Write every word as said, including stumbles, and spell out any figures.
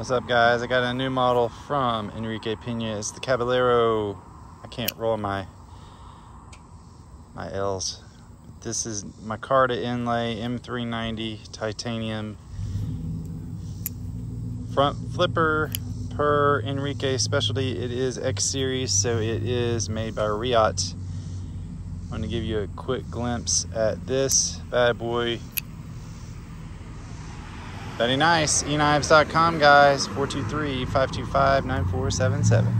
What's up, guys? I got a new model from Enrique Pena. It's the Caballero. I can't roll my my L's. This is Micarta inlay, M three ninety titanium front flipper. Per Enrique specialty, it is X-Series, so it is made by Riot. I'm going to give you a quick glimpse at this bad boy. Very nice. E knives dot com, guys. four two three, five two five, nine four seven seven.